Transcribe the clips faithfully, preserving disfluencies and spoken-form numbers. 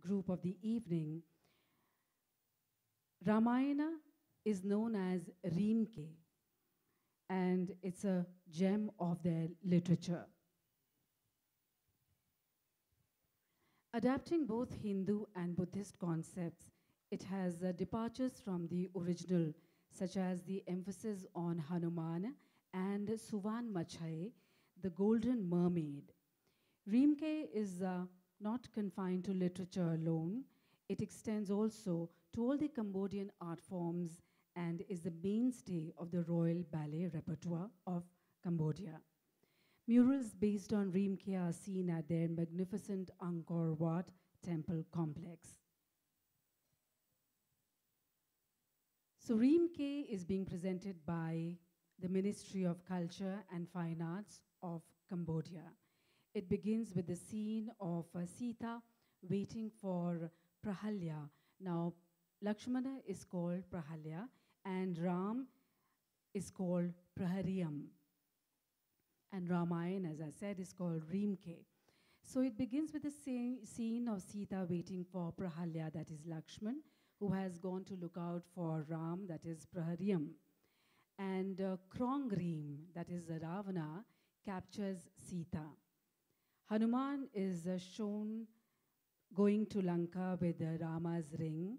group of the evening. Ramayana is known as Reamker, and it's a gem of their literature. Adapting both Hindu and Buddhist concepts, it has uh, departures from the original, such as the emphasis on Hanuman and Suan Machaye, the Golden Mermaid. Reamker is uh, not confined to literature alone. It extends also to all the Cambodian art forms and is the mainstay of the Royal Ballet repertoire of Cambodia. Murals based on Reamker are seen at their magnificent Angkor Wat temple complex. So Reamker is being presented by the Ministry of Culture and Fine Arts of Cambodia. It begins with the scene of uh, Sita waiting for Prahalya. Now, Lakshmana is called Prahalya and Ram is called Prahariyam. And Ramayana, as I said, is called Reamker. So it begins with the scene of Sita waiting for Prahalya, that is Lakshman, who has gone to look out for Ram, that is Prahariyam. And uh, Krongreem, that is Ravana, captures Sita. Hanuman is uh, shown going to Lanka with uh, Rama's ring,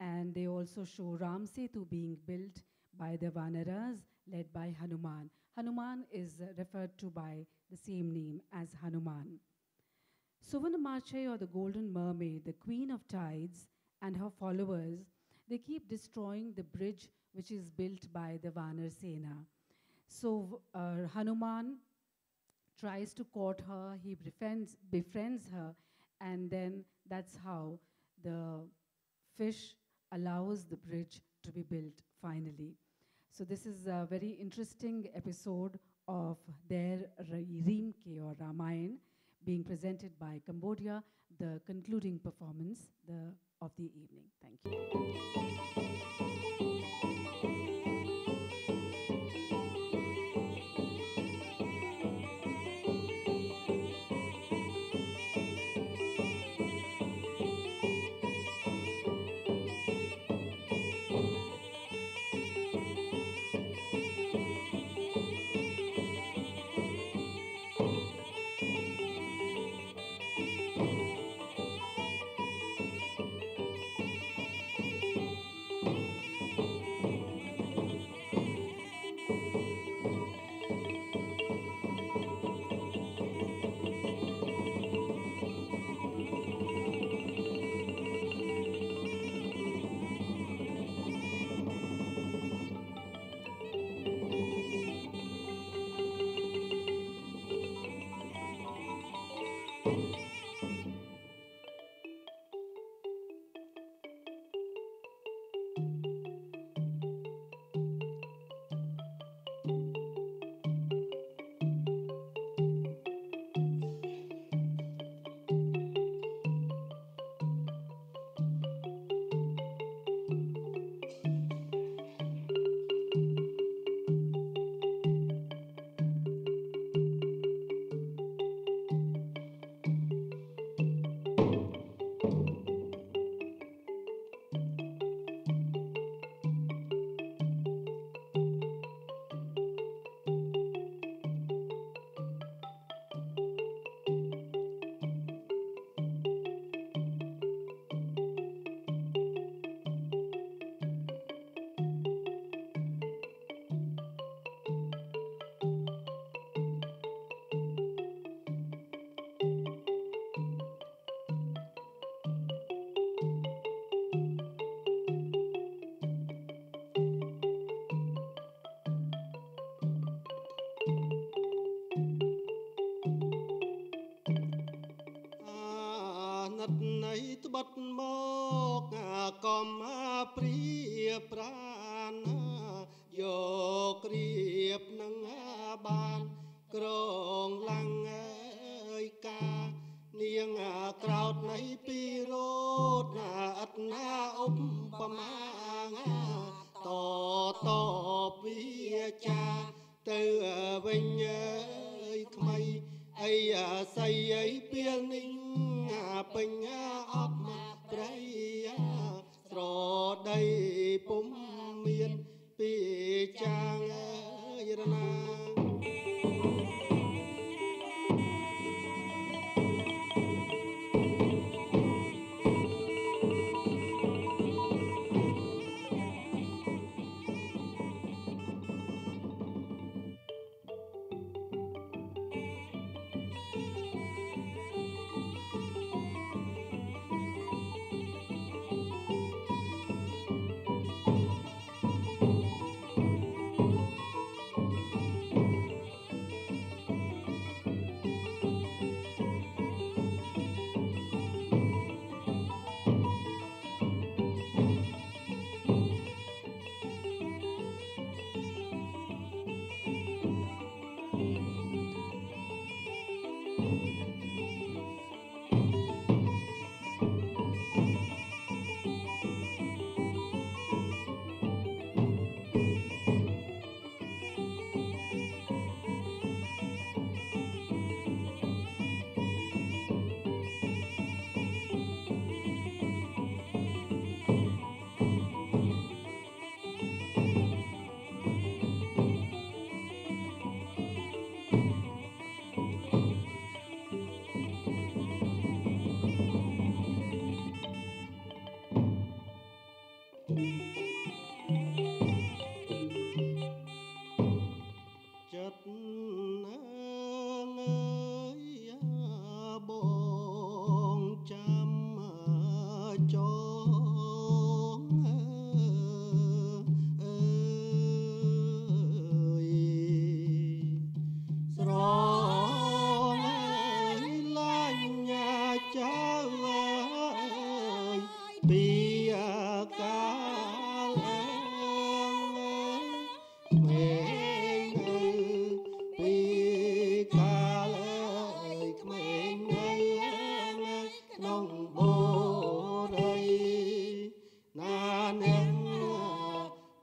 and they also show Ram Setu being built by the Vanaras, led by Hanuman. Hanuman is uh, referred to by the same name as Hanuman. Sovanna Maccha, or the Golden Mermaid, the Queen of Tides, and her followers, they keep destroying the bridge which is built by the Vanar Sena. So uh, Hanuman tries to court her, he befriends, befriends her, and then that's how the fish allows the bridge to be built finally. So this is a very interesting episode of their Reamker or Ramayana being presented by Cambodia, the concluding performance the, of the evening. Thank you. Say, I feel nông bồ đây na nén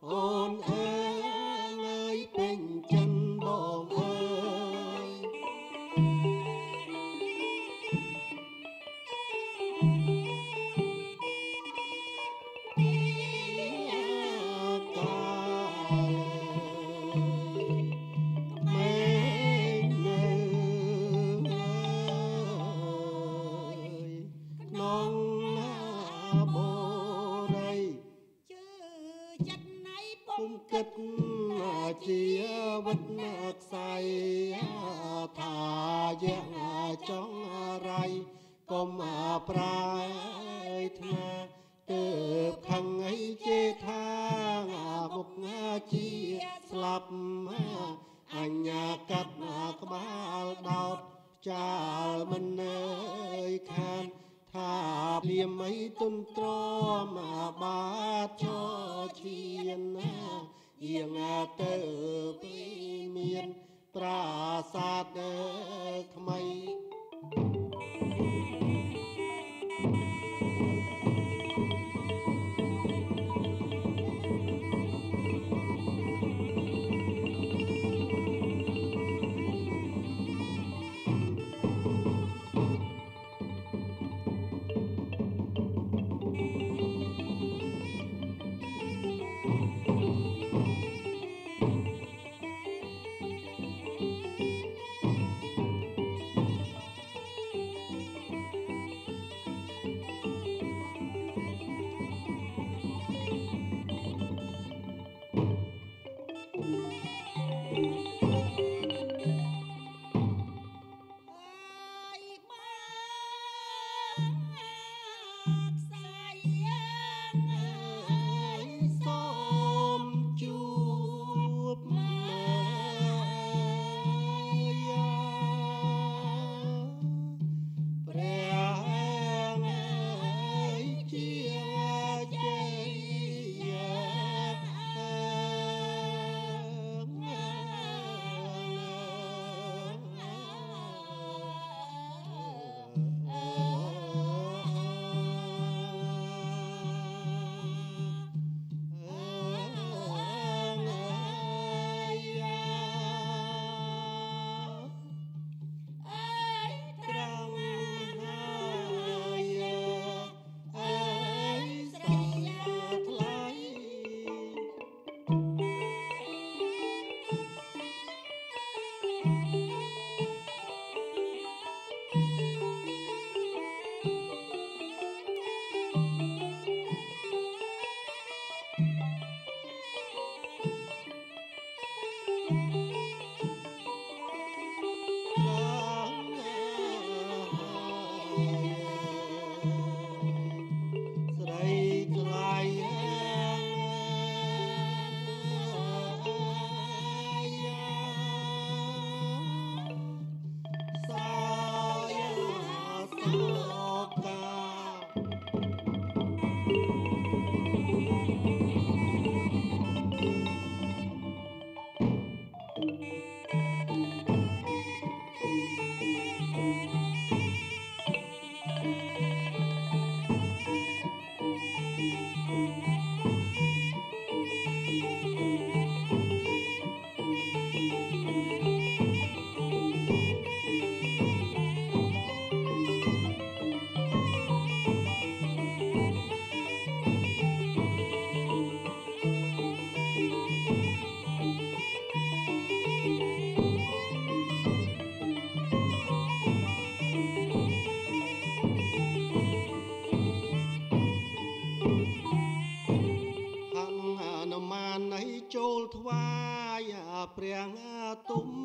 ôn ơi bên chân bồ ơi kết chia vật nước say thả giang trong rai công prai tha từ khăng ấy chế tha mục chi lập anh cắt ba đọt cha mình ơi khan tha liêm ấy tôn tro mà ba cho chiên yên tơ vi miên pra sát khmai Hanuman ấy trôi thoai, bèn tung